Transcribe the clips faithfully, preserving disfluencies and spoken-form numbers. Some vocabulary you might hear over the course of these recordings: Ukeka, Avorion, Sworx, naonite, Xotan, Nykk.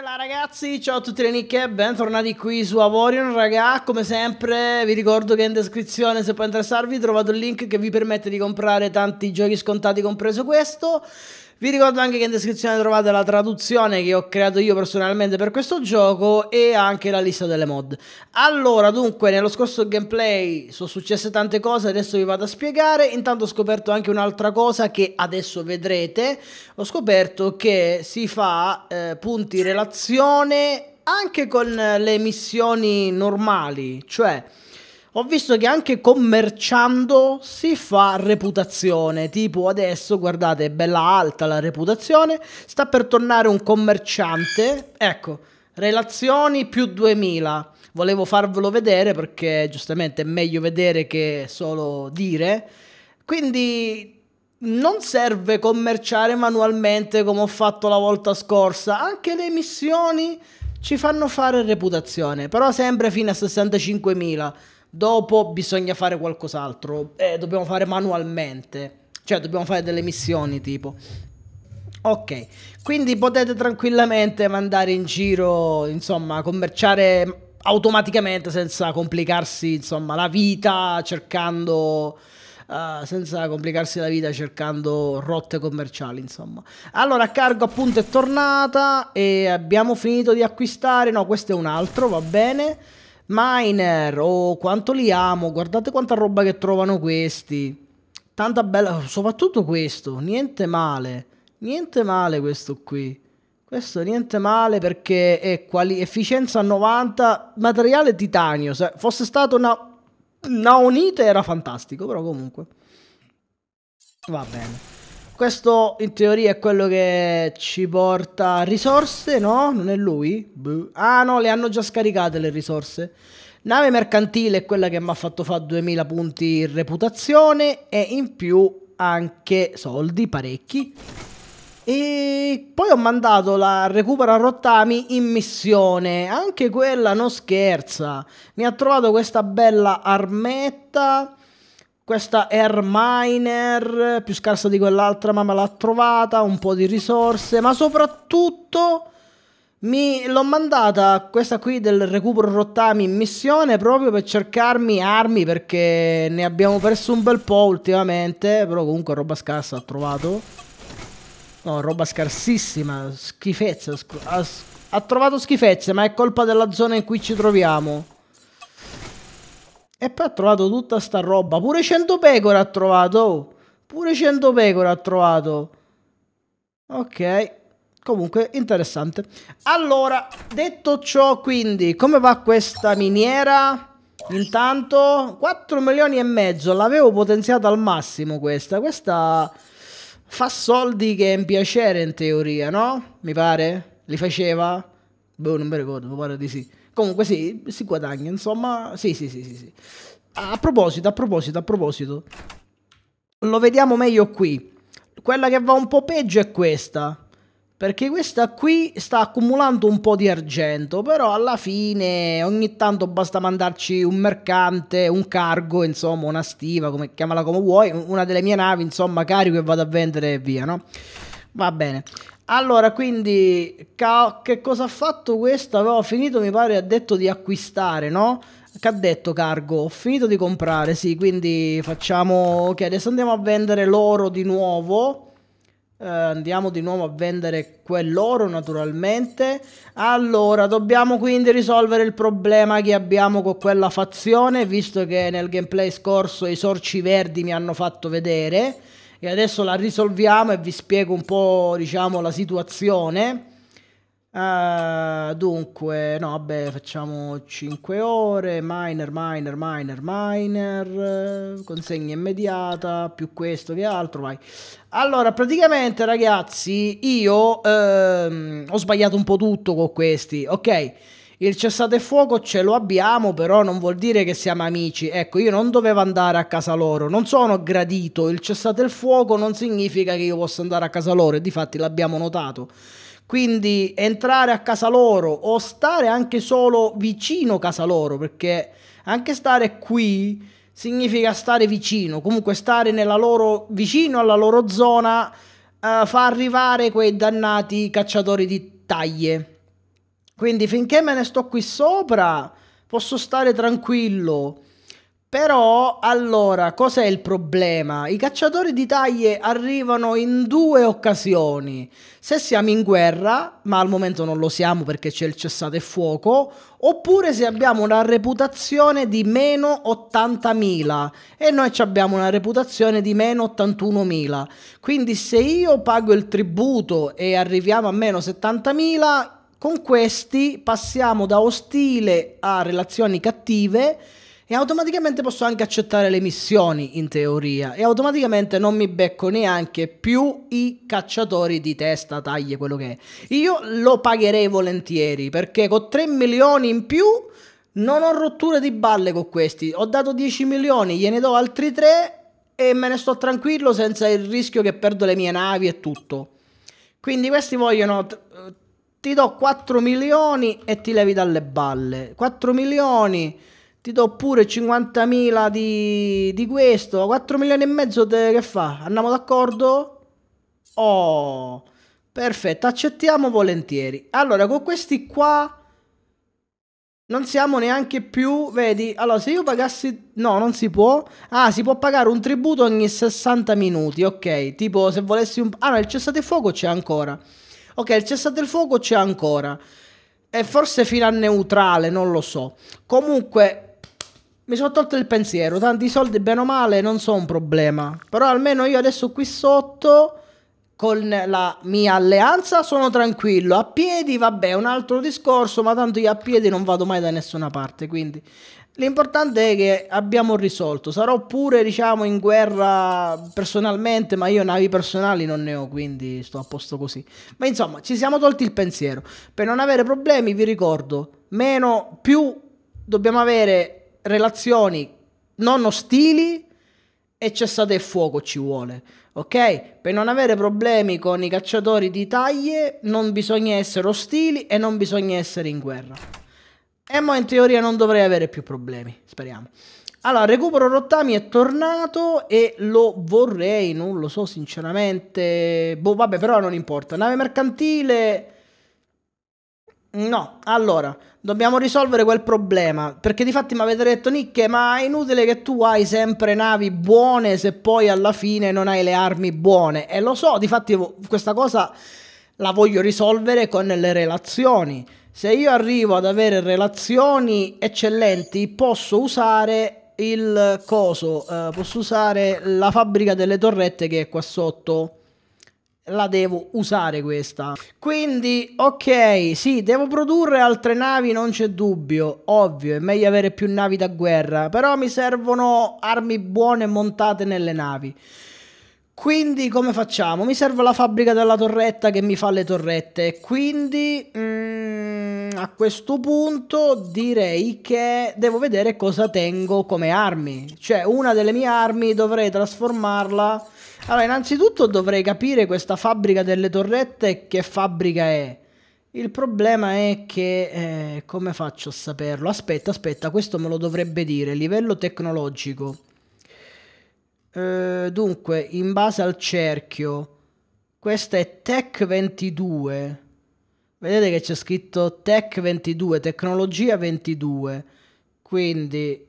Bella ragazzi, ciao a tutti le Nykk e bentornati qui su Avorion. Raga, come sempre vi ricordo che in descrizione, se può interessarvi, trovate il link che vi permette di comprare tanti giochi scontati, compreso questo. Vi ricordo anche che in descrizione trovate la traduzione che ho creato io personalmente per questo gioco e anche la lista delle mod. Allora, dunque, nello scorso gameplay sono successe tante cose, adesso vi vado a spiegare. Intanto ho scoperto anche un'altra cosa che adesso vedrete. Ho scoperto che si fa eh, punti relazione anche con le missioni normali, cioè ho visto che anche commerciando si fa reputazione, tipo adesso, guardate, è bella alta la reputazione, sta per tornare un commerciante, ecco, relazioni più duemila, volevo farvelo vedere perché giustamente è meglio vedere che solo dire, quindi non serve commerciare manualmente come ho fatto la volta scorsa, anche le missioni ci fanno fare reputazione, però sempre fino a sessantacinquemila. Dopo bisogna fare qualcos'altro, eh, dobbiamo fare manualmente, cioè dobbiamo fare delle missioni tipo. Ok, quindi potete tranquillamente mandare in giro, insomma, commerciare automaticamente senza complicarsi, insomma, la vita cercando... Uh, senza complicarsi la vita cercando rotte commerciali, insomma. Allora, cargo appunto è tornata e abbiamo finito di acquistare, no, questo è un altro, va bene. Miner, oh quanto li amo, guardate quanta roba che trovano questi. Tanta bella, soprattutto questo, niente male, niente male questo qui. Questo niente male perché è quali... efficienza novanta, materiale titanio, se fosse stato una naonite era fantastico, però comunque. Va bene. Questo in teoria è quello che ci porta risorse, no? Non è lui? Buh. Ah no, le hanno già scaricate le risorse. Nave mercantile è quella che mi ha fatto fare duemila punti reputazione e in più anche soldi, parecchi. E poi ho mandato la recupera rottami in missione, anche quella non scherza. Mi ha trovato questa bella armetta, questa Air Miner, più scarsa di quell'altra ma me l'ha trovata, un po' di risorse, ma soprattutto l'ho mandata questa qui del recupero rottami in missione proprio per cercarmi armi perché ne abbiamo perso un bel po' ultimamente, però comunque roba scarsa ho trovato. No, roba scarsissima, schifezze, ha, ha trovato schifezze ma è colpa della zona in cui ci troviamo. E poi ha trovato tutta sta roba. Pure cento pecore ha trovato. Pure cento pecore ha trovato. Ok. Comunque interessante. Allora, detto ciò, quindi, come va questa miniera? Intanto quattro milioni e mezzo. L'avevo potenziata al massimo questa. Questa fa soldi che è un piacere in teoria, no? Mi pare. Li faceva? Boh, non mi ricordo, mi pare di sì. Comunque sì, si guadagna, insomma, sì, sì, sì, sì, sì. A proposito, a proposito, a proposito, lo vediamo meglio qui. Quella che va un po' peggio è questa, perché questa qui sta accumulando un po' di argento, però alla fine ogni tanto basta mandarci un mercante, un cargo, insomma, una stiva, come chiamala come vuoi, una delle mie navi, insomma, carico e vado a vendere e via, no? Va bene. Allora, quindi, che cosa ha fatto questa? Avevo finito, mi pare, ha detto di acquistare, no? Che ha detto cargo? Ho finito di comprare, sì, quindi facciamo... Ok, adesso andiamo a vendere l'oro di nuovo. Eh, andiamo di nuovo a vendere quell'oro, naturalmente. Allora, dobbiamo quindi risolvere il problema che abbiamo con quella fazione, visto che nel gameplay scorso i sorci verdi mi hanno fatto vedere. E adesso la risolviamo e vi spiego un po', diciamo, la situazione. Uh, dunque, no, vabbè, facciamo cinque ore. Miner, miner, miner, miner. Consegna immediata, più questo che altro, vai. Allora, praticamente, ragazzi, io ehm, ho sbagliato un po' tutto con questi, ok? Il cessate fuoco ce lo abbiamo, però non vuol dire che siamo amici. Ecco, io non dovevo andare a casa loro, non sono gradito. Il cessate il fuoco non significa che io possa andare a casa loro, e difatti l'abbiamo notato. Quindi entrare a casa loro o stare anche solo vicino a casa loro, perché anche stare qui significa stare vicino, comunque stare nella loro, vicino alla loro zona, eh, fa arrivare quei dannati cacciatori di taglie. Quindi finché me ne sto qui sopra posso stare tranquillo. Però, allora, cos'è il problema? I cacciatori di taglie arrivano in due occasioni. Se siamo in guerra, ma al momento non lo siamo perché c'è il cessate fuoco, oppure se abbiamo una reputazione di meno ottantamila e noi abbiamo una reputazione di meno ottantunomila. Quindi se io pago il tributo e arriviamo a meno settantamila, con questi passiamo da ostile a relazioni cattive. E automaticamente posso anche accettare le missioni, in teoria. E automaticamente non mi becco neanche più i cacciatori di testa, taglie, quello che è. Io lo pagherei volentieri, perché con tre milioni in più non ho rotture di balle con questi. Ho dato dieci milioni, gliene do altri tre e me ne sto tranquillo senza il rischio che perdo le mie navi e tutto. Quindi questi vogliono... Ti do quattro milioni e ti levi dalle balle. quattro milioni... Ti do pure cinquantamila di, di questo, quattro milioni e mezzo te, che fa? Andiamo d'accordo? Oh, perfetto, accettiamo volentieri. Allora, con questi qua non siamo neanche più, vedi? Allora, se io pagassi... No, non si può. Ah, si può pagare un tributo ogni sessanta minuti, ok. Tipo, se volessi un... Ah, no, il cessate il fuoco c'è ancora. Ok, il cessate il fuoco c'è ancora. E forse fino a neutrale, non lo so. Comunque... mi sono tolto il pensiero, tanti soldi bene o male non sono un problema. Però almeno io adesso qui sotto, con la mia alleanza, sono tranquillo. A piedi, vabbè, è un altro discorso, ma tanto io a piedi non vado mai da nessuna parte. Quindi l'importante è che abbiamo risolto. Sarò pure, diciamo, in guerra personalmente, ma io navi personali non ne ho, quindi sto a posto così. Ma insomma, ci siamo tolti il pensiero. Per non avere problemi, vi ricordo, meno più dobbiamo avere... relazioni non ostili e cessate il fuoco ci vuole, ok? Per non avere problemi con i cacciatori di taglie non bisogna essere ostili e non bisogna essere in guerra. E mo in teoria non dovrei avere più problemi, speriamo. Allora, recupero rottami è tornato e lo vorrei, non lo so sinceramente, boh vabbè, però non importa. Nave mercantile... No, allora, dobbiamo risolvere quel problema, perché difatti mi avete detto Nykk, ma è inutile che tu hai sempre navi buone se poi alla fine non hai le armi buone. E lo so, difatti questa cosa la voglio risolvere con le relazioni. Se io arrivo ad avere relazioni eccellenti posso usare il coso, eh, posso usare la fabbrica delle torrette che è qua sotto. La devo usare questa. Quindi ok, sì, devo produrre altre navi, non c'è dubbio. Ovvio, è meglio avere più navi da guerra, però mi servono armi buone montate nelle navi. Quindi come facciamo? Mi serve la fabbrica della torretta che mi fa le torrette. Quindi mm, a questo punto direi che devo vedere cosa tengo come armi. Cioè, una delle mie armi dovrei trasformarla... Allora, innanzitutto dovrei capire questa fabbrica delle torrette che fabbrica è. Il problema è che... Eh, come faccio a saperlo? Aspetta, aspetta, questo me lo dovrebbe dire. Livello tecnologico. Eh, dunque, in base al cerchio. Questa è Tech ventidue. Vedete che c'è scritto Tech ventidue, tecnologia ventidue. Quindi...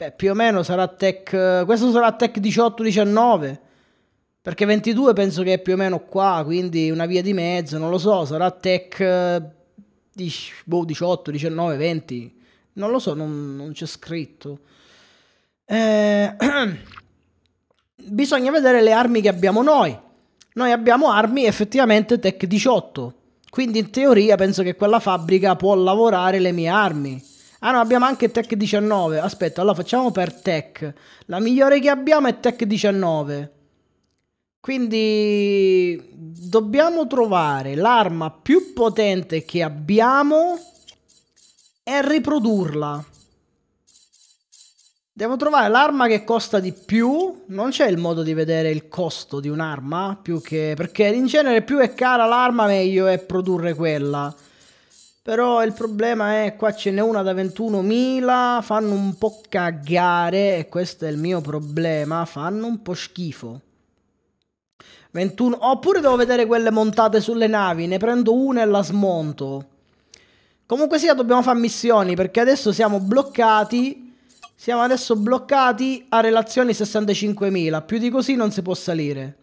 Beh, più o meno sarà tech... Questo sarà tech diciotto diciannove. Perché ventidue penso che è più o meno qua, quindi una via di mezzo, non lo so. Sarà tech... Boh, diciotto, diciannove, venti. Non lo so, non, non c'è scritto. Eh... Bisogna vedere le armi che abbiamo noi. Noi abbiamo armi effettivamente tech diciotto. Quindi in teoria penso che quella fabbrica può lavorare le mie armi. Ah no, abbiamo anche Tech diciannove. Aspetta, allora facciamo per Tech. La migliore che abbiamo è Tech diciannove. Quindi dobbiamo trovare l'arma più potente che abbiamo e riprodurla. Devo trovare l'arma che costa di più. Non c'è il modo di vedere il costo di un'arma, più che... Perché in genere più è cara l'arma meglio è produrre quella. Però il problema è qua ce n'è una da ventunomila, fanno un po' cagare e questo è il mio problema, fanno un po' schifo. ventuno. Oppure devo vedere quelle montate sulle navi. Ne prendo una e la smonto. Comunque sia, dobbiamo fare missioni, perché adesso siamo bloccati. Siamo adesso bloccati a relazioni sessantacinquemila. Più di così non si può salire.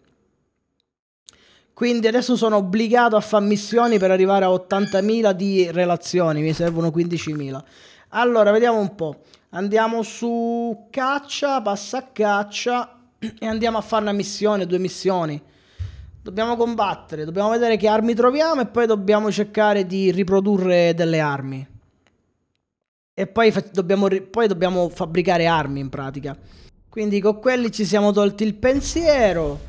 Quindi adesso sono obbligato a fare missioni per arrivare a ottantamila di relazioni. Mi servono quindicimila. Allora, vediamo un po'. Andiamo su caccia, passa a caccia e andiamo a fare una missione, due missioni. Dobbiamo combattere, dobbiamo vedere che armi troviamo e poi dobbiamo cercare di riprodurre delle armi. E poi dobbiamo, poi dobbiamo fabbricare armi in pratica. Quindi con quelli ci siamo tolti il pensiero.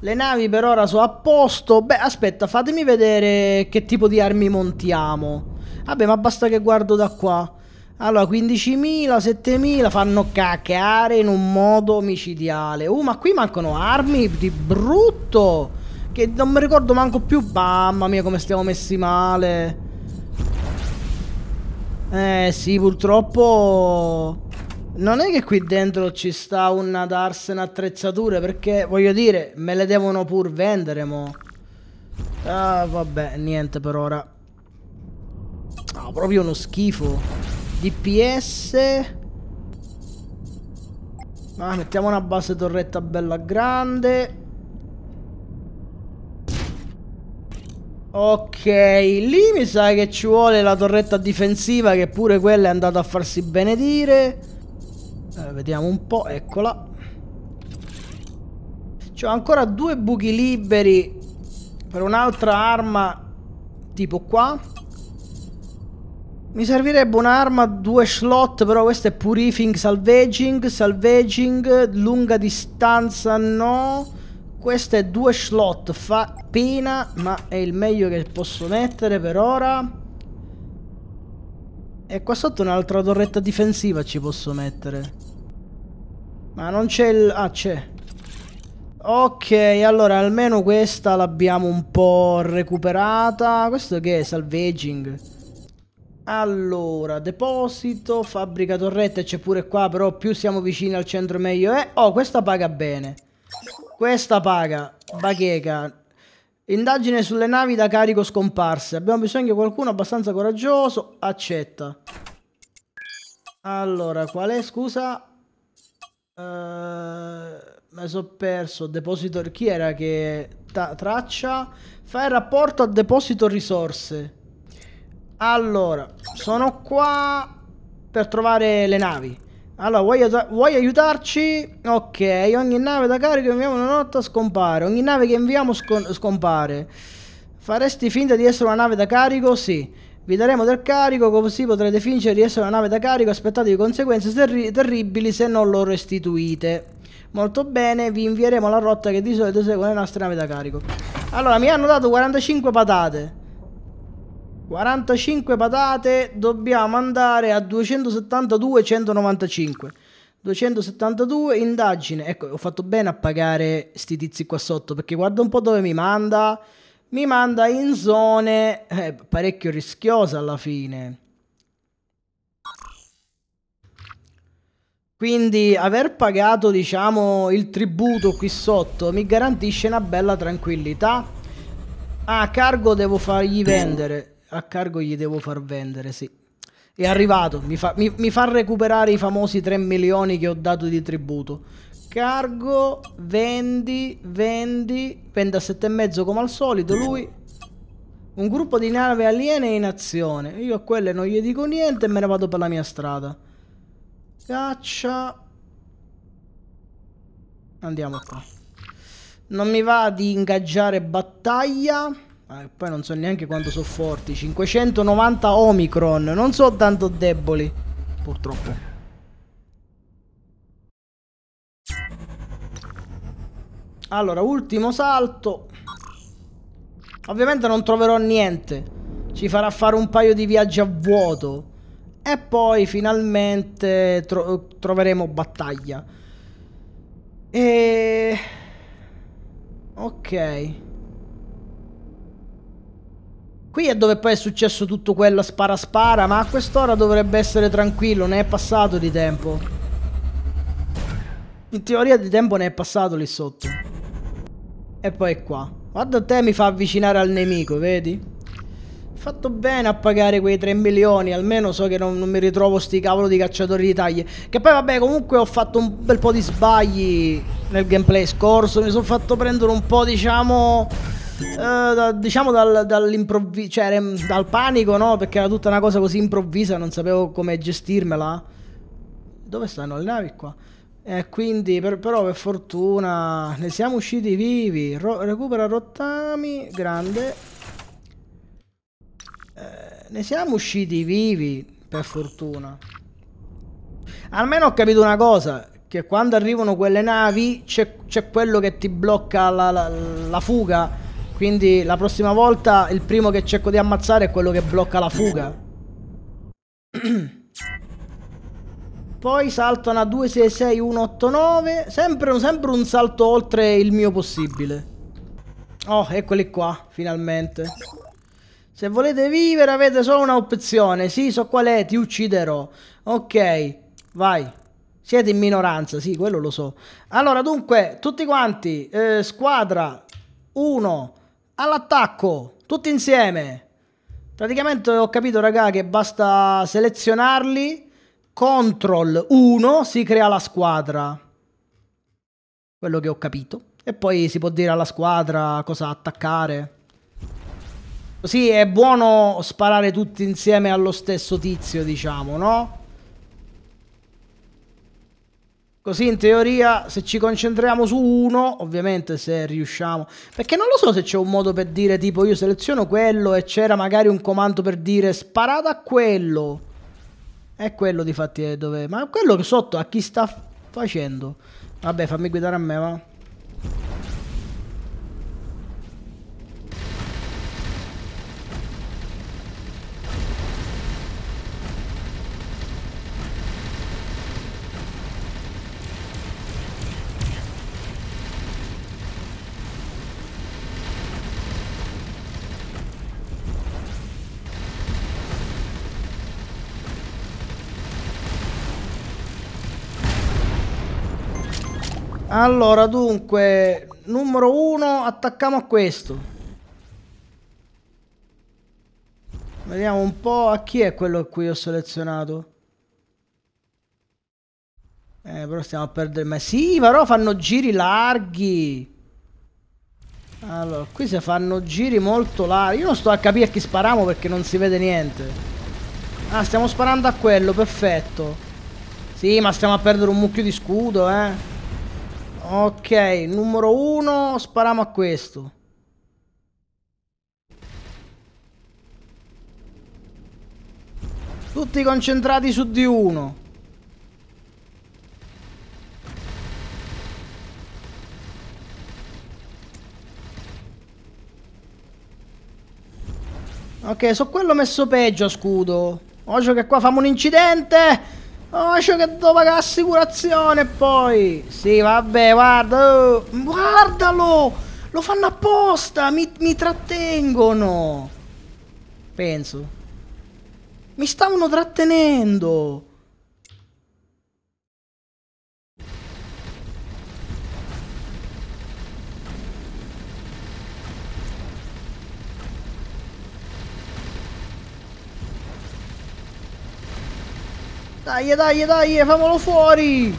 Le navi per ora sono a posto. Beh, aspetta, fatemi vedere che tipo di armi montiamo. Vabbè, ma basta che guardo da qua. Allora, quindicimila, settemila fanno cacare in un modo micidiale. Uh, ma qui mancano armi di brutto, che non mi ricordo manco più. Mamma mia, come stiamo messi male. Eh sì, purtroppo. Non è che qui dentro ci sta una darsene attrezzature, perché, voglio dire, me le devono pur vendere, mo. Ah, vabbè, niente per ora. Ah, proprio uno schifo. D P S. Ah, mettiamo una base torretta bella grande. Ok, lì mi sa che ci vuole la torretta difensiva, che pure quella è andata a farsi benedire. Eh, vediamo un po', eccola. C'ho ancora due buchi liberi per un'altra arma tipo qua. Mi servirebbe un'arma, due slot, però questo è purifying, salvaging, salvaging, lunga distanza no. Questo è due slot, fa pena, ma è il meglio che posso mettere per ora. E qua sotto un'altra torretta difensiva ci posso mettere. Ma non c'è il... ah, c'è. Ok, allora almeno questa l'abbiamo un po' recuperata. Questo che è? Salvaging. Allora, deposito, fabbrica torrette, c'è pure qua, però più siamo vicini al centro meglio è. Oh, questa paga bene. Questa paga. Bacheca. Indagine sulle navi da carico scomparse. Abbiamo bisogno di qualcuno abbastanza coraggioso. Accetta. Allora, qual è? Scusa. Uh, mi sono perso. Deposito. Chi era che traccia? Fai rapporto a deposito risorse. Allora, sono qua per trovare le navi. Allora, vuoi, aiuta vuoi aiutarci? Ok, ogni nave da carico che inviamo una notte scompare. Ogni nave che inviamo scompare. Faresti finta di essere una nave da carico? Sì. Vi daremo del carico, così potrete fingere di essere una nave da carico. Aspettatevi conseguenze terri terribili se non lo restituite. Molto bene, vi invieremo la rotta che di solito segue le nostre navi da carico. Allora, mi hanno dato quarantacinque patate. quarantacinque patate, dobbiamo andare a duecentosettantadue centonovantacinque. duecentosettantadue, indagine. Ecco, ho fatto bene a pagare sti tizi qua sotto, perché guarda un po' dove mi manda. Mi manda in zone eh, parecchio rischiose alla fine. Quindi aver pagato, diciamo, il tributo qui sotto mi garantisce una bella tranquillità. Ah, cargo devo fargli vendere. A cargo gli devo far vendere, sì. È arrivato, mi fa, mi, mi fa recuperare i famosi tre milioni che ho dato di tributo. Cargo, vendi, vendi, vende a sette e mezzo come al solito lui. Un gruppo di navi aliene in azione. Io a quelle non gli dico niente e me ne vado per la mia strada. Caccia. Andiamo qua. Non mi va di ingaggiare battaglia. Ah, poi non so neanche quanto sono forti. Cinquecentonovanta Omicron. Non so tanto deboli, purtroppo. Allora, ultimo salto. Ovviamente non troverò niente. Ci farà fare un paio di viaggi a vuoto. E poi finalmente tro- troveremo battaglia. E... ok. Qui è dove poi è successo tutto quello spara spara, ma a quest'ora dovrebbe essere tranquillo, ne è passato di tempo. In teoria di tempo ne è passato lì sotto. E poi qua. Guarda te, mi fa avvicinare al nemico, vedi? Fatto bene a pagare quei tre milioni. Almeno so che non, non mi ritrovo sti cavolo di cacciatori di taglie. Che poi vabbè, comunque ho fatto un bel po' di sbagli nel gameplay scorso. Mi sono fatto prendere un po', diciamo, eh, da, diciamo dal, dall'improvviso, cioè dal panico, no? Perché era tutta una cosa così improvvisa, non sapevo come gestirmela. Dove stanno le navi qua? Eh, quindi per, però per fortuna ne siamo usciti vivi. Ro recupera rottami. Grande. Eh, ne siamo usciti vivi, per fortuna. Almeno ho capito una cosa, che quando arrivano quelle navi c'è quello che ti blocca la, la, la fuga. Quindi la prossima volta il primo che cerco di ammazzare è quello che blocca la fuga. Poi saltano a due sei sei uno otto nove. Sempre, sempre un salto oltre il mio possibile. Oh, eccoli qua, finalmente. Se volete vivere avete solo un'opzione. Sì, so qual è, ti ucciderò. Ok, vai. Siete in minoranza, sì, quello lo so. Allora, dunque, tutti quanti, eh, squadra uno, all'attacco, tutti insieme. Praticamente ho capito, raga, che basta selezionarli, control uno, si crea la squadra. Quello che ho capito. E poi si può dire alla squadra cosa attaccare. Sì, è buono sparare tutti insieme allo stesso tizio, diciamo, no? Così in teoria se ci concentriamo su uno, ovviamente se riusciamo... Perché non lo so se c'è un modo per dire tipo io seleziono quello e c'era magari un comando per dire sparate a quello. E quello di fatti è dove... Ma quello che sotto a chi sta facendo? Vabbè, fammi guidare a me, va? Allora, dunque, numero uno, attacchiamo a questo. Vediamo un po' a chi è quello che qui ho selezionato. Eh, però stiamo a perdere... Ma sì, però fanno giri larghi. Allora, qui si fanno giri molto larghi. Io non sto a capire a chi spariamo perché non si vede niente. Ah, stiamo sparando a quello, perfetto. Sì, ma stiamo a perdere un mucchio di scudo, eh. Ok, numero uno, spariamo a questo. Tutti concentrati su di uno. Ok, so quello messo peggio a scudo. Occhio che qua famo un incidente. Oh, c'è che devo pagare assicurazione poi. Sì, vabbè, guarda. Oh, guardalo. Lo fanno apposta. Mi, mi trattengono. Penso. Mi stavano trattenendo. Dai, dai, dai, famolo fuori!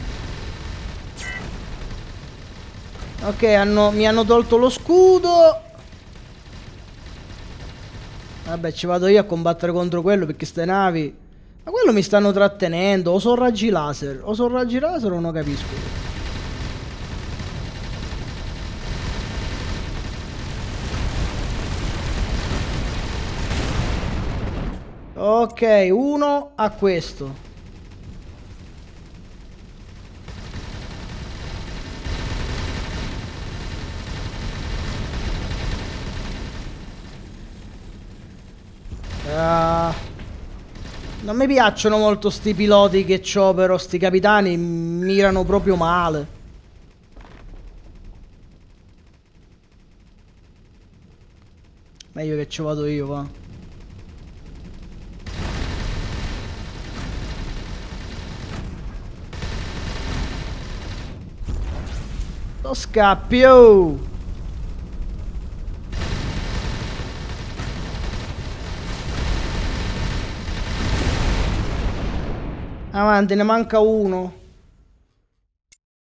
Ok, hanno, mi hanno tolto lo scudo. Vabbè, ci vado io a combattere contro quello perché ste navi... Ma quello mi stanno trattenendo, o sono raggi laser, o sono raggi laser o non capisco. Ok, uno a questo. Uh, non mi piacciono molto sti piloti che c'ho, però sti capitani mirano proprio male. Meglio che ci vado io, va. Lo scappio. Avanti, ne manca uno.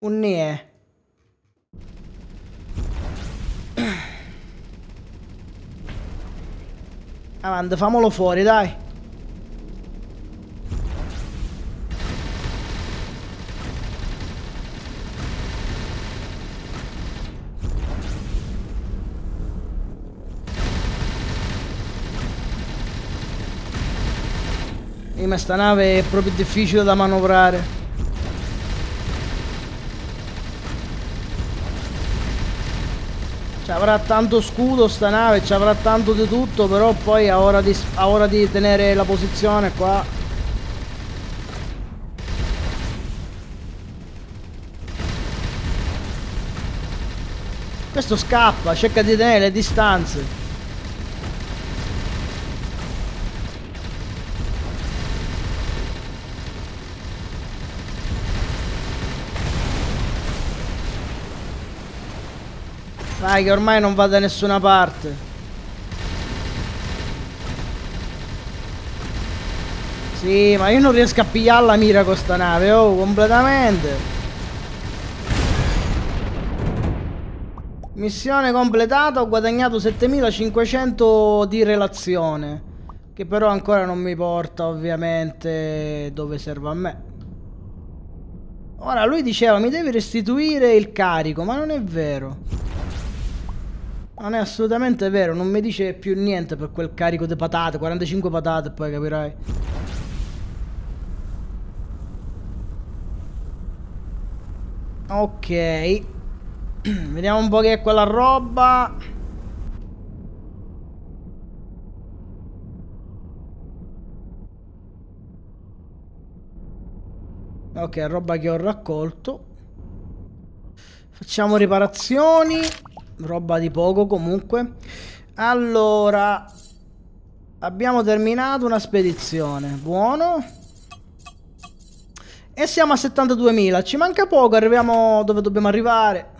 Un ne è. Avanti, famolo fuori, dai. E ma sta nave è proprio difficile da manovrare. Ci avrà tanto scudo sta nave, ci avrà tanto di tutto, però poi a ora di, a ora di tenere la posizione qua. Questo scappa, cerca di tenere le distanze. Dai, che ormai non va da nessuna parte. Sì, ma io non riesco a pigliare la mira con sta nave, oh, completamente. Missione completata, ho guadagnato settemilacinquecento di relazione. Che però ancora non mi porta, ovviamente, dove serve a me. Ora, lui diceva, mi devi restituire il carico, ma non è vero. Non è assolutamente vero, non mi dice più niente per quel carico di patate, quarantacinque patate, poi capirai. Ok. Vediamo un po' che è quella roba. Ok, roba che ho raccolto. Facciamo riparazioni. Roba di poco comunque. Allora, abbiamo terminato una spedizione. Buono. E siamo a settantaduemila. Ci manca poco, arriviamo dove dobbiamo arrivare.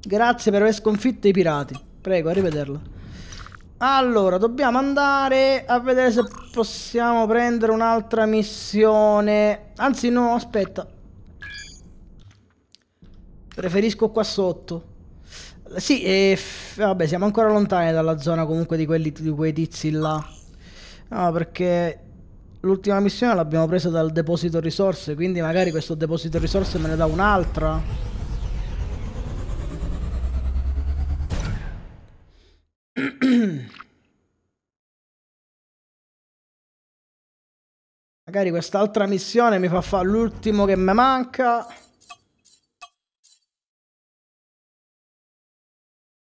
Grazie per aver sconfitto i pirati. Prego, arrivederla. Allora, dobbiamo andare a vedere se possiamo prendere un'altra missione. Anzi no, aspetta. Preferisco qua sotto. Sì, e vabbè, siamo ancora lontani dalla zona comunque di, quelli, di quei tizi là. No, perché l'ultima missione l'abbiamo presa dal deposito risorse, quindi magari questo deposito risorse me ne dà un'altra. Magari quest'altra missione mi fa fare l'ultimo che mi manca.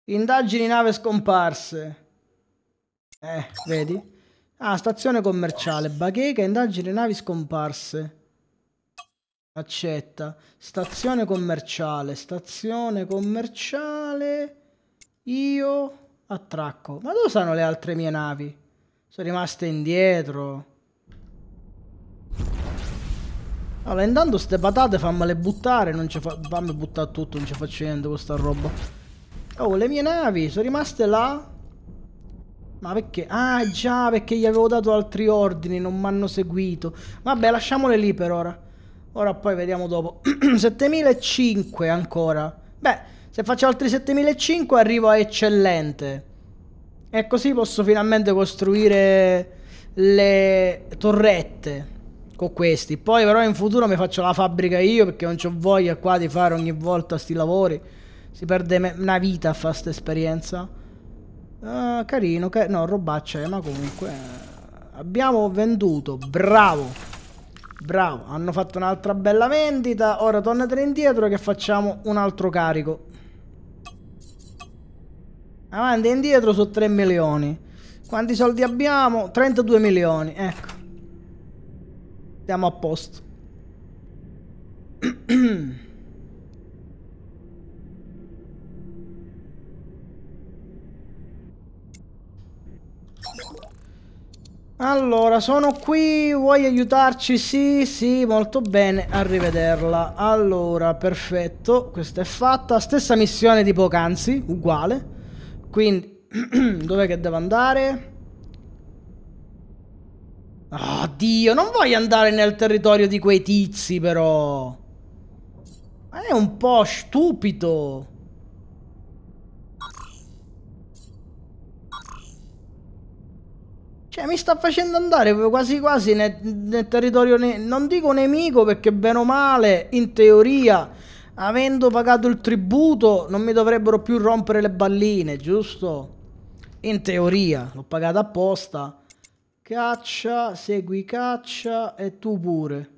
Indagini nave scomparse. Eh, vedi? Ah, stazione commerciale. Bacheca, indagini navi scomparse. Accetta. Stazione commerciale. Stazione commerciale. Io attracco. Ma dove sono le altre mie navi? Sono rimaste indietro. Allora, intanto ste patate fammele buttare. Non ci fa... Fammi buttare tutto, non ci faccio niente con sta roba. Oh, le mie navi sono rimaste là. Ma perché? Ah già, perché gli avevo dato altri ordini, non mi hanno seguito. Vabbè, lasciamole lì per ora. Ora poi vediamo dopo. settemilacinquecento ancora. Beh, se faccio altri settemilacinquecento arrivo a eccellente. E così posso finalmente costruire le torrette con questi. Poi però in futuro mi faccio la fabbrica io, perché non c'ho voglia qua di fare ogni volta sti lavori. Si perde una vita a fare questa esperienza. Uh, carino, car no, robaccia, eh, ma comunque. Eh, abbiamo venduto, bravo. Bravo, hanno fatto un'altra bella vendita. Ora tornate indietro che facciamo un altro carico. Avanti e indietro su tre milioni. Quanti soldi abbiamo? trentadue milioni, ecco. Siamo a posto. Allora, sono qui, vuoi aiutarci? Sì, sì, molto bene, arrivederla. Allora, perfetto, questa è fatta. Stessa missione di poc'anzi, uguale. Quindi, dov'è che devo andare? Oddio, non voglio andare nel territorio di quei tizi, però. Ma è un po' stupido. Cioè, mi sta facendo andare quasi quasi nel, nel territorio... Ne non dico nemico, perché bene o male, in teoria, avendo pagato il tributo, non mi dovrebbero più rompere le balline, giusto? In teoria, l'ho pagata apposta. Caccia, segui caccia e tu pure.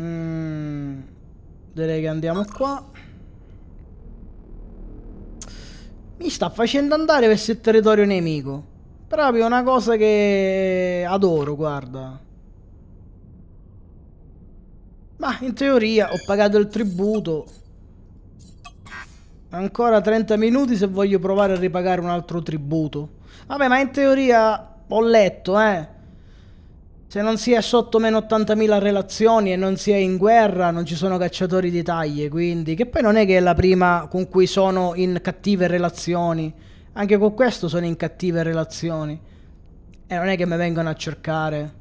Mm, direi che andiamo qua. Mi sta facendo andare verso il territorio nemico. Proprio una cosa che adoro, guarda. Ma in teoria ho pagato il tributo. Ancora trenta minuti se voglio provare a ripagare un altro tributo. Vabbè, ma in teoria ho letto, eh. Se non si è sotto meno ottantamila relazioni e non si è in guerra, non ci sono cacciatori di taglie, quindi... Che poi non è che è la prima con cui sono in cattive relazioni. Anche con questo sono in cattive relazioni. E non è che mi vengono a cercare.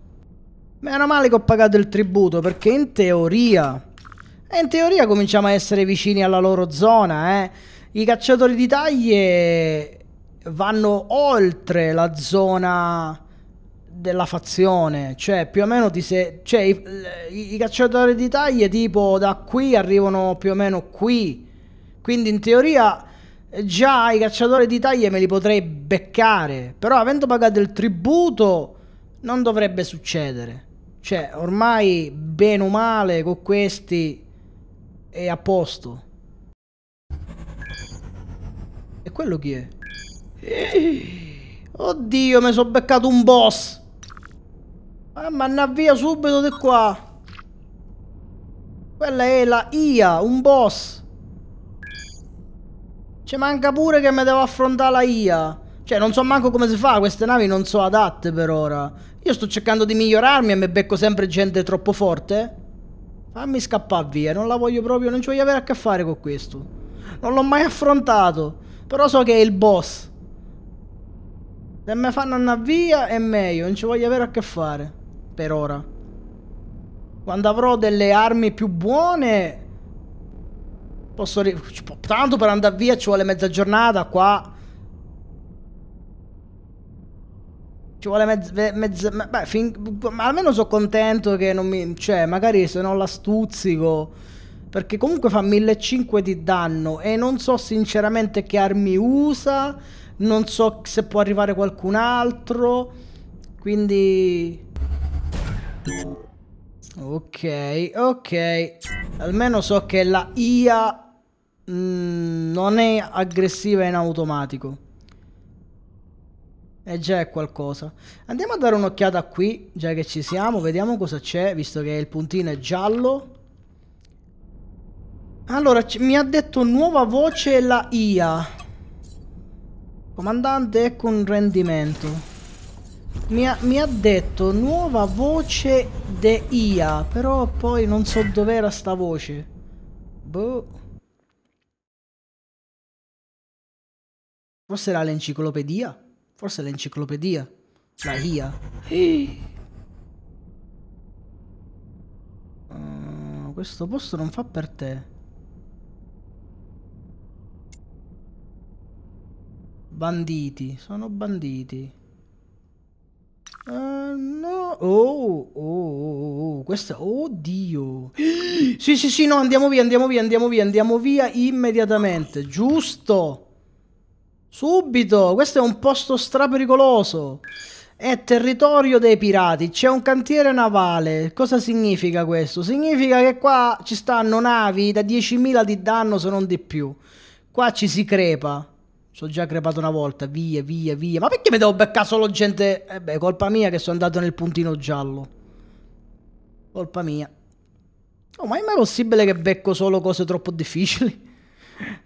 Meno male che ho pagato il tributo, perché in teoria... E in teoria cominciamo a essere vicini alla loro zona, eh. I cacciatori di taglie vanno oltre la zona della fazione. Cioè, più o meno ti se... Cioè, i, i cacciatori di taglie tipo da qui arrivano più o meno qui. Quindi in teoria già i cacciatori di taglie me li potrei beccare. Però avendo pagato il tributo non dovrebbe succedere. Cioè, ormai bene o male con questi... è a posto. E quello chi è? Oddio, mi sono beccato un boss. Ah, ma andà via subito di qua. Quella è la I A, un boss. Cioè, manca pure che mi devo affrontare la I A. Cioè, non so manco come si fa, queste navi non sono adatte per ora. Io sto cercando di migliorarmi e mi becco sempre gente troppo forte. Fammi scappare via, non la voglio proprio, non ci voglio avere a che fare con questo. Non l'ho mai affrontato, però so che è il boss. Se me fanno andare via è meglio, non ci voglio avere a che fare, per ora. Quando avrò delle armi più buone, posso... Tanto per andare via ci vuole mezza giornata qua. Ci vuole mezzo... mezzo me, beh, fin, ma almeno sono contento che non mi... Cioè, magari se non la stuzzico... Perché comunque fa millecinquecento di danno e non so sinceramente che armi usa. Non so se può arrivare qualcun altro. Quindi... Ok, ok. Almeno so che la I A mh, non è aggressiva in automatico. E già è qualcosa. Andiamo a dare un'occhiata qui, già che ci siamo. Vediamo cosa c'è, visto che il puntino è giallo. Allora, mi ha detto nuova voce la I A. Comandante con rendimento. Mi ha, mi ha detto nuova voce de I A. Però poi non so dov'era sta voce. Boh. Forse era l'enciclopedia? Forse l'enciclopedia. La I A. Uh, questo posto non fa per te. Banditi. Sono banditi. Uh, no. Oh, oh, oh, oh. Questo... Oddio. Sì, sì, sì, no. Andiamo via, andiamo via, andiamo via. Andiamo via immediatamente. Giusto. Subito! Questo è un posto strapericoloso. È territorio dei pirati. C'è un cantiere navale. Cosa significa questo? Significa che qua ci stanno navi da diecimila di danno se non di più. Qua ci si crepa. Sono già crepato una volta. Via, via, via. Ma perché mi devo beccare solo gente... Eh beh, colpa mia che sono andato nel puntino giallo. Colpa mia. Oh, ma è mai possibile che becco solo cose troppo difficili?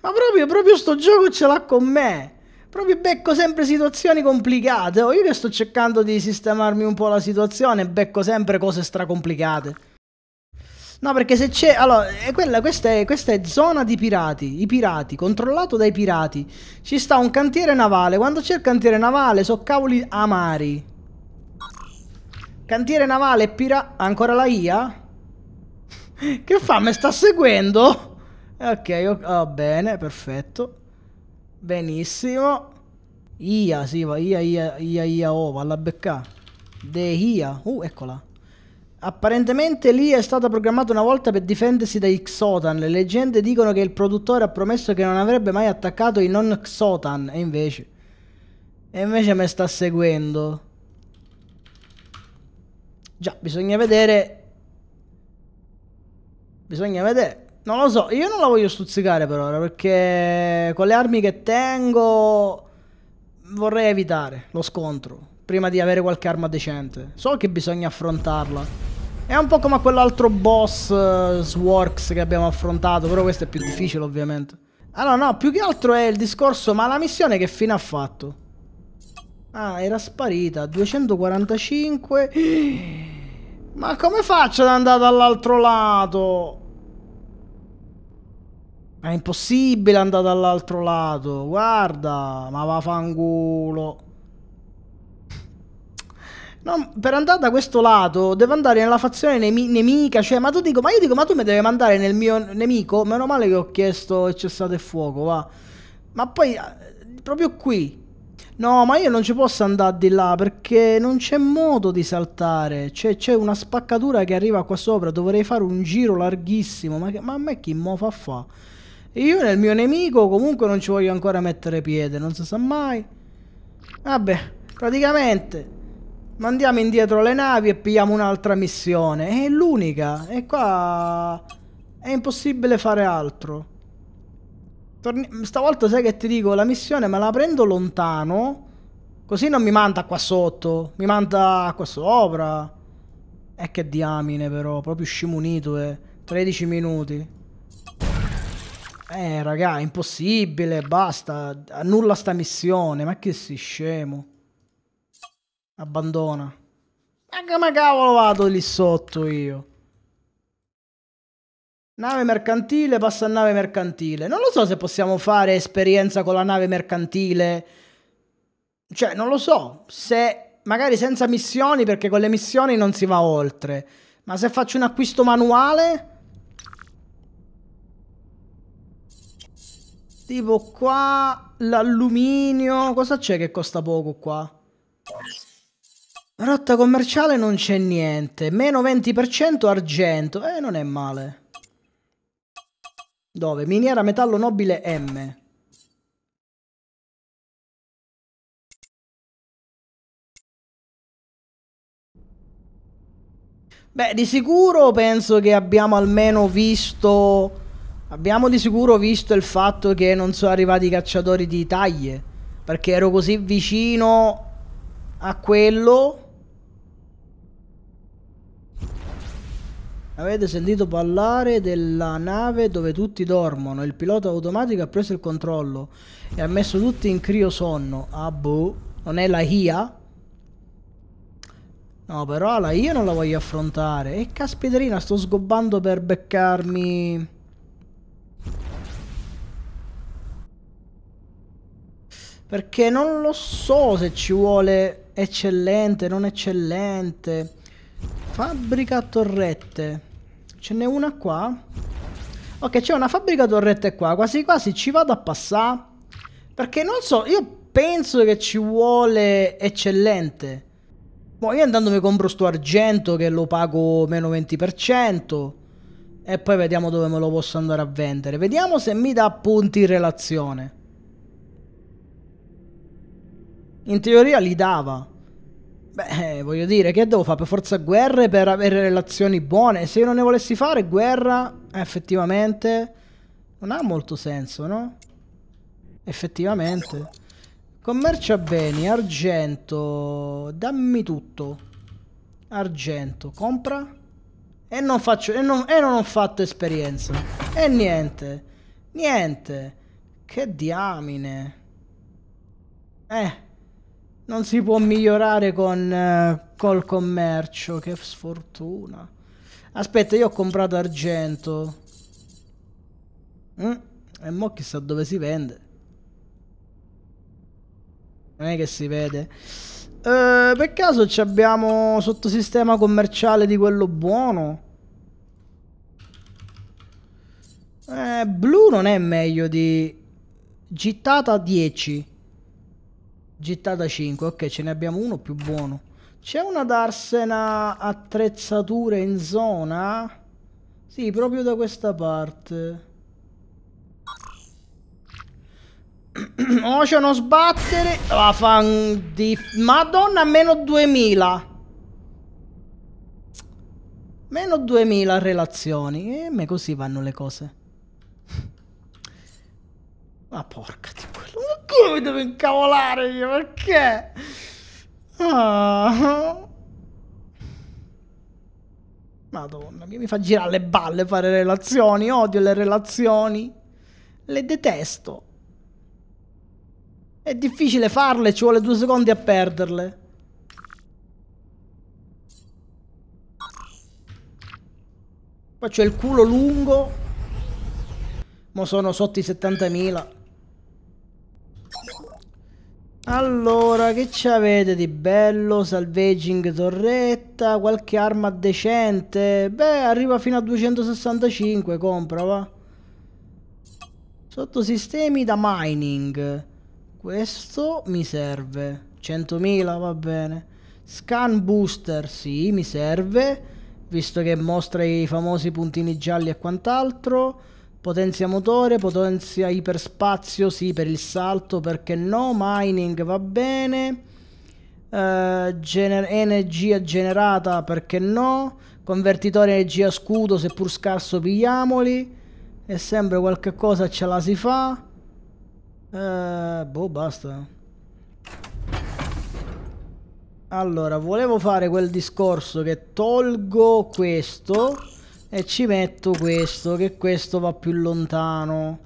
Ma proprio, proprio sto gioco ce l'ha con me. Proprio becco sempre situazioni complicate. Oh, io che sto cercando di sistemarmi un po' la situazione, becco sempre cose stracomplicate. No, perché se c'è... Allora, è quella, questa, è, questa è zona di pirati. I pirati, controllato dai pirati. Ci sta un cantiere navale. Quando c'è il cantiere navale, so cavoli amari. Cantiere navale, pirati... Ancora la I A? Che fa? Mi sta seguendo? Ok, ok, va bene, perfetto. Benissimo. I A, sì, va, I A, I A, I A, I A, O, va alla becca. De I A. Uh, eccola. Apparentemente l'I A è stata programmata una volta per difendersi dai Xotan. Le leggende dicono che il produttore ha promesso che non avrebbe mai attaccato i non Xotan. E invece... E invece me sta seguendo. Già, bisogna vedere... Bisogna vedere... Non lo so, io non la voglio stuzzicare per ora, perché con le armi che tengo... Vorrei evitare lo scontro prima di avere qualche arma decente. So che bisogna affrontarla. È un po' come quell'altro boss uh, Sworx che abbiamo affrontato, però questo è più difficile ovviamente. Allora no, più che altro è il discorso, ma la missione che fine ha fatto? Ah, era sparita, duecentoquarantacinque. Ma come faccio ad andare dall'altro lato? È impossibile andare dall'altro lato, guarda, ma vaffanculo. No, per andare da questo lato devo andare nella fazione nemi nemica, cioè, ma tu dico, ma io dico, ma tu mi devi mandare nel mio nemico? Meno male che ho chiesto e cessate il fuoco, va. Ma poi, proprio qui. No, ma io non ci posso andare di là perché non c'è modo di saltare. C'è una spaccatura che arriva qua sopra, dovrei fare un giro larghissimo, ma, che, ma a me chi mo fa fa? Io nel mio nemico comunque non ci voglio ancora mettere piede, non si sa mai. Vabbè, praticamente mandiamo indietro le navi e pigliamo un'altra missione. È l'unica, e qua è impossibile fare altro. Torni... Stavolta sai che ti dico, la missione me la prendo lontano, così non mi manda qua sotto, mi manda qua sopra. E eh, che diamine però, proprio scimunito, eh. tredici minuti. Eh raga, è impossibile, basta, annulla sta missione, ma che si scemo. Abbandona. Ma come cavolo vado lì sotto io? Nave mercantile, passa a nave mercantile. Non lo so se possiamo fare esperienza con la nave mercantile. Cioè, non lo so, se magari senza missioni, perché con le missioni non si va oltre. Ma se faccio un acquisto manuale... Tipo qua, l'alluminio, cosa c'è che costa poco qua? Rotta commerciale non c'è niente, meno venti per cento argento, eh non è male. Dove? Miniera metallo nobile M. Beh, di sicuro penso che abbiamo almeno visto... Abbiamo di sicuro visto il fatto che non sono arrivati i cacciatori di taglie, perché ero così vicino a quello. Avete sentito parlare della nave dove tutti dormono? Il pilota automatico ha preso il controllo e ha messo tutti in criosonno. Ah boh, non è la I A? No, però la I A non la voglio affrontare. E caspiterina, sto sgobbando per beccarmi... Perché non lo so se ci vuole eccellente, non eccellente. Fabbrica torrette. Ce n'è una qua? Ok, c'è una fabbrica torrette qua. Quasi quasi ci vado a passare. Perché non so, io penso che ci vuole eccellente. Boh, io andando mi compro sto argento che lo pago meno venti per cento. E poi vediamo dove me lo posso andare a vendere. Vediamo se mi dà punti in relazione. In teoria li dava. Beh, voglio dire, che devo fare? Per forza guerre, per avere relazioni buone. Se io non ne volessi fare guerra, effettivamente non ha molto senso, no? Effettivamente. Commercio a beni, argento. Dammi tutto. Argento, compra. E non faccio, e non, e non ho fatto esperienza. E niente. Niente. Che diamine. Eh, non si può migliorare con eh, col commercio, che sfortuna. Aspetta, io ho comprato argento. Mm? E mo chissà dove si vende. Non è che si vede. Eh, per caso ci abbiamo sottosistema commerciale di quello buono? Eh, blu non è meglio di... Gittata dieci. Gittata cinque. Ok, ce ne abbiamo uno più buono. C'è una darsena attrezzature in zona? Sì, proprio da questa parte. Oceano sbattere. La fan di... Madonna, meno duemila. Meno duemila relazioni. E me così vanno le cose. Ma porca di quello. Ma come mi devo incavolare io? Perché? Ah. Madonna, mi fa girare le balle fare relazioni. Odio le relazioni. Le detesto. È difficile farle, ci vuole due secondi a perderle. Poi c'è il culo lungo. Mo sono sotto i settantamila. Allora, che ci avete di bello? Salvaging torretta, qualche arma decente. Beh, arriva fino a duecentosessantacinque, compra, va. Sottosistemi da mining. Questo mi serve. centomila, va bene. Scan booster, sì, mi serve. Visto che mostra i famosi puntini gialli e quant'altro. Potenzia motore, potenzia iperspazio, sì, per il salto, perché no. Mining, va bene. Uh, gener energia generata, perché no. Convertitore energia scudo, seppur scarso, pigliamoli. E sempre qualche cosa ce la si fa. Uh, boh, basta. Allora, volevo fare quel discorso che tolgo questo e ci metto questo, che questo va più lontano.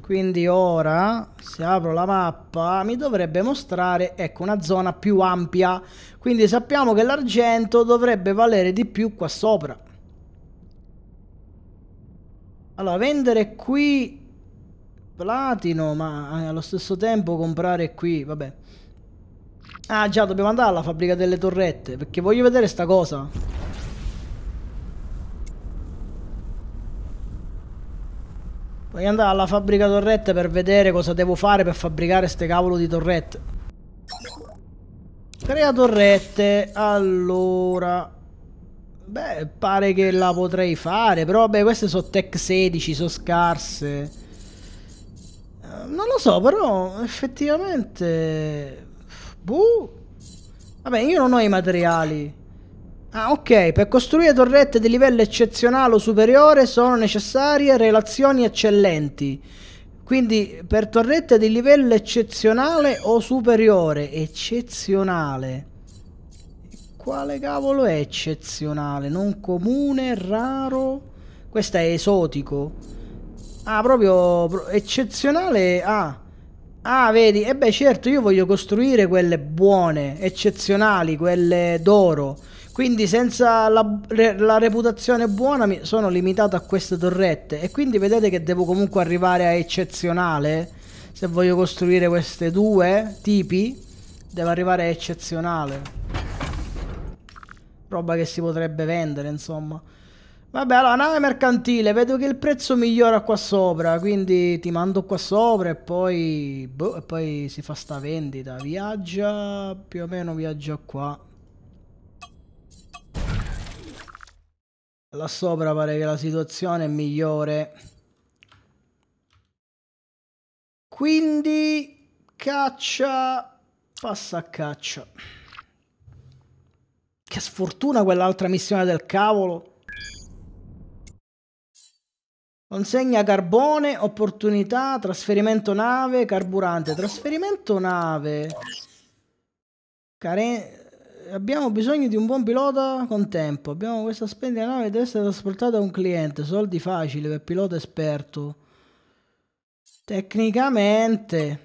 Quindi ora, se apro la mappa, mi dovrebbe mostrare, ecco, una zona più ampia. Quindi sappiamo che l'argento dovrebbe valere di più qua sopra. Allora, vendere qui platino, ma allo stesso tempo comprare qui, vabbè. Ah già, dobbiamo andare alla fabbrica delle torrette, perché voglio vedere sta cosa. Voglio andare alla fabbrica torrette per vedere cosa devo fare per fabbricare ste cavolo di torrette. Crea torrette, allora... Beh, pare che la potrei fare, però beh, queste sono tech sedici, sono scarse. Non lo so, però effettivamente... Buh! Vabbè, io non ho i materiali. Ah, ok, per costruire torrette di livello eccezionale o superiore sono necessarie relazioni eccellenti. Quindi per torrette di livello eccezionale o superiore. Eccezionale. Quale cavolo è eccezionale? Non comune, raro. Questo è esotico. Ah, proprio eccezionale. Ah, ah, vedi. E beh, certo, io voglio costruire quelle buone, eccezionali, quelle d'oro. Quindi senza la, re, la reputazione buona mi sono limitato a queste torrette. E quindi vedete che devo comunque arrivare a eccezionale. Se voglio costruire queste due tipi, devo arrivare a eccezionale. Roba che si potrebbe vendere, insomma. Vabbè, allora, nave mercantile. Vedo che il prezzo migliora qua sopra, quindi ti mando qua sopra e poi... Boh, e poi si fa sta vendita. Viaggia... Più o meno viaggia qua. Là sopra pare che la situazione è migliore. Quindi caccia, passa a caccia. Che sfortuna quell'altra missione del cavolo. Consegna carbone, opportunità, trasferimento nave, carburante, trasferimento nave. Carenza. Abbiamo bisogno di un buon pilota con tempo. Abbiamo questa splendida nave che deve essere trasportata a un cliente. Soldi facili per pilota esperto. Tecnicamente,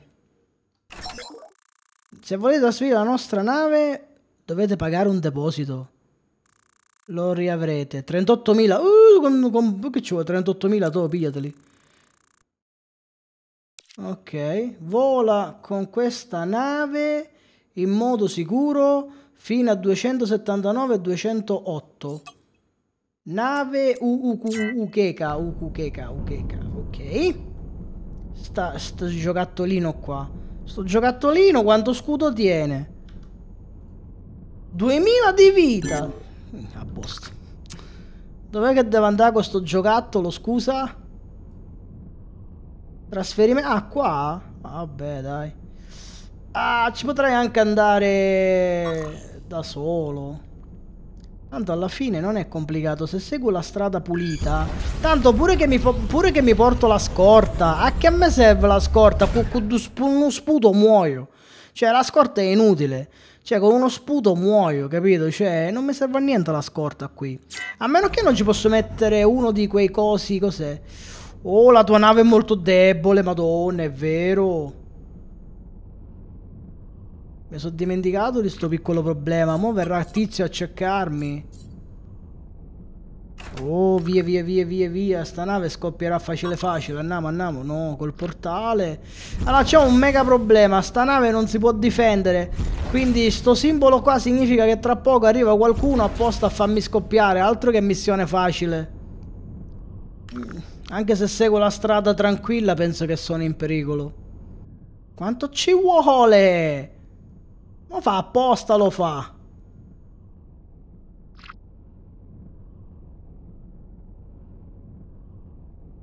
se volete trasferire la nostra nave, dovete pagare un deposito. lo riavrete. trentottomila. Uh, con, con, che ci vuole? trentottomila to, pigliateli. Ok. Vola con questa nave in modo sicuro fino a duecentosettantanove e duecentotto. Nave Ukeka. Ukeka. Ukeka. Ok. Sta, sta giocattolino qua. Sto giocattolino quanto scudo tiene? duemila di vita. A posto. Dov'è che devo andare con sto giocattolo, scusa? Trasferimento. Ah, qua? Vabbè, dai. Ah, ci potrei anche andare da solo. Tanto alla fine non è complicato. Se seguo la strada pulita. Tanto pure che mi, pure che mi porto la scorta. A che me serve la scorta? Con uno sputo muoio. Cioè, la scorta è inutile. Cioè, con uno sputo muoio, capito? Cioè, non mi serve a niente la scorta qui. A meno che non ci posso mettere uno di quei cosi, cos'è? Oh, la tua nave è molto debole, madonna, è vero. Mi sono dimenticato di sto piccolo problema. Mo' verrà tizio a cercarmi. Oh, via, via, via, via, via. Sta nave scoppierà facile facile. Andiamo, andiamo. No, col portale. Allora, c'è un mega problema. Sta nave non si può difendere. Quindi sto simbolo qua significa che tra poco arriva qualcuno apposta a farmi scoppiare. Altro che missione facile. Anche se seguo la strada tranquilla, penso che sono in pericolo. Quanto ci vuole? Lo fa apposta, lo fa.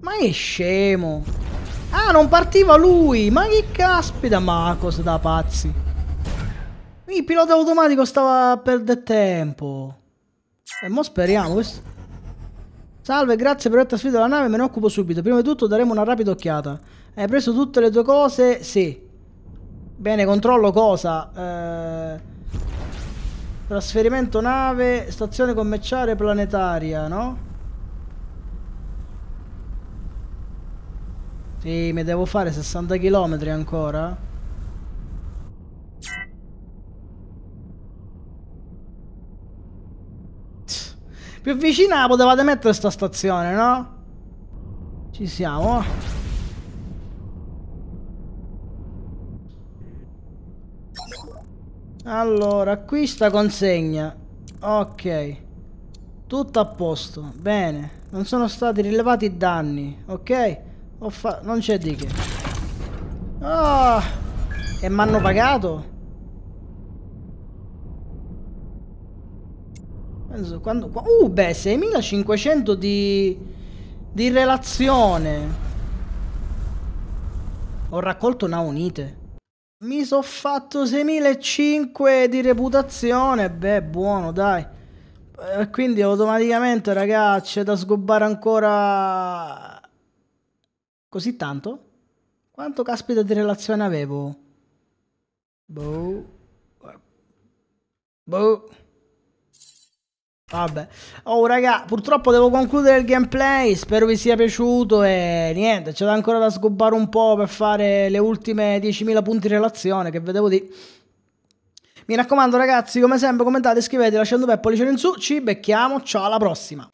Ma è scemo. Ah, non partiva lui. Ma che caspita. Ma cosa da pazzi. Il pilota automatico stava per del tempo. E mo speriamo questo. Salve, grazie per aver trasferito la nave. Me ne occupo subito. Prima di tutto daremo una rapida occhiata. Hai preso tutte le tue cose? Sì. Bene, controllo cosa? Eh, trasferimento nave, stazione commerciale planetaria, no? Sì, mi devo fare sessanta chilometri ancora. Più vicina potevate mettere sta stazione, no? Ci siamo. Allora, qui sta consegna. Ok. Tutto a posto. Bene. Non sono stati rilevati danni. Ok? Ho fa non c'è di che. Oh! E mi hanno pagato? Penso quando... Uh, beh, seimilacinquecento di... di relazione. Ho raccolto una unite. Mi sono fatto seimilacinquecento di reputazione. Beh, buono, dai. Eh, quindi automaticamente, ragazzi, c'è da sgobbare ancora... Così tanto? Quanto caspita di relazione avevo? Boh. Boh. Vabbè. Oh, raga, purtroppo devo concludere il gameplay. Spero vi sia piaciuto e niente, c'è ancora da sgobbare un po' per fare le ultime diecimila punti di relazione che vedevo di... Mi raccomando, ragazzi, come sempre commentate, iscrivetevi, lasciate un bel pollice in su, ci becchiamo, ciao, alla prossima!